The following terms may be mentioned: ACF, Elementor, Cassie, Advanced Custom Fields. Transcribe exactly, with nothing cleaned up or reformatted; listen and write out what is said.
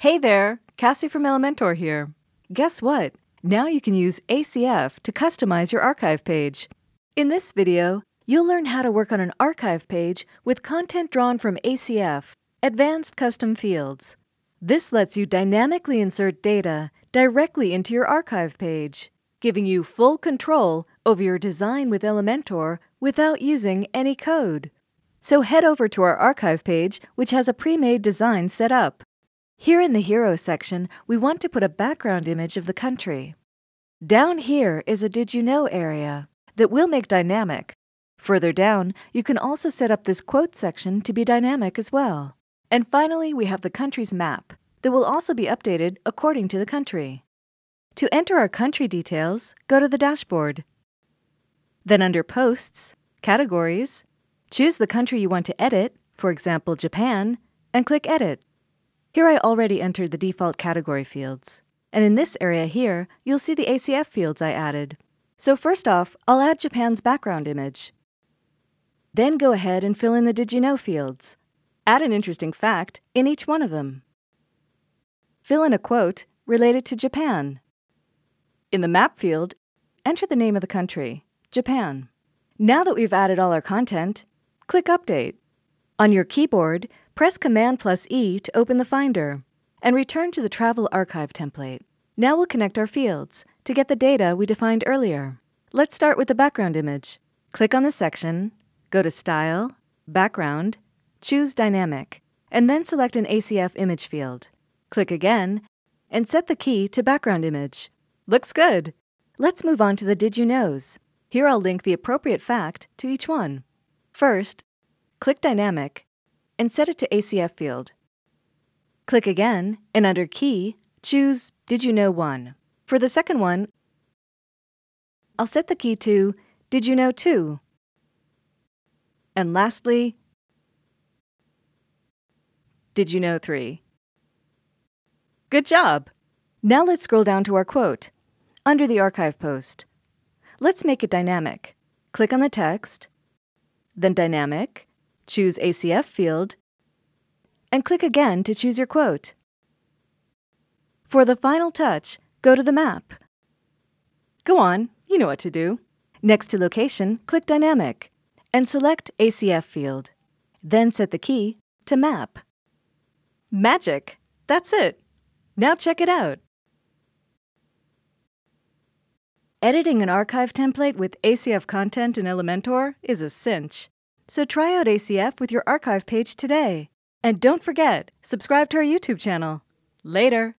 Hey there, Cassie from Elementor here. Guess what? Now you can use A C F to customize your archive page. In this video, you'll learn how to work on an archive page with content drawn from A C F, Advanced Custom Fields. This lets you dynamically insert data directly into your archive page, giving you full control over your design with Elementor without using any code. So head over to our archive page, which has a pre-made design set up. Here in the Hero section, we want to put a background image of the country. Down here is a Did You Know area that we'll make dynamic. Further down, you can also set up this quote section to be dynamic as well. And finally, we have the country's map that will also be updated according to the country. To enter our country details, go to the dashboard. Then under Posts, Categories, choose the country you want to edit, for example, Japan, and click Edit. Here I already entered the default category fields, and in this area here, you'll see the A C F fields I added. So first off, I'll add Japan's background image. Then go ahead and fill in the Did You Know fields. Add an interesting fact in each one of them. Fill in a quote related to Japan. In the Map field, enter the name of the country, Japan. Now that we've added all our content, click Update. On your keyboard, press Command plus E to open the Finder and return to the Travel Archive template. Now we'll connect our fields to get the data we defined earlier. Let's start with the background image. Click on the section, go to Style, Background, choose Dynamic, and then select an A C F image field. Click again and set the key to Background Image. Looks good! Let's move on to the Did You Knows. Here I'll link the appropriate fact to each one. First, click Dynamic and set it to A C F field. Click again, and under Key, choose Did You Know one. For the second one, I'll set the key to Did You Know two. And lastly, Did You Know three. Good job! Now let's scroll down to our quote, under the archive post. Let's make it dynamic. Click on the text, then Dynamic, choose A C F field, and click again to choose your quote. For the final touch, go to the map. Go on, you know what to do. Next to Location, click Dynamic, and select A C F field. Then set the key to Map. Magic! That's it! Now check it out! Editing an archive template with A C F content in Elementor is a cinch. So try out A C F with your archive page today. And don't forget, subscribe to our YouTube channel. Later!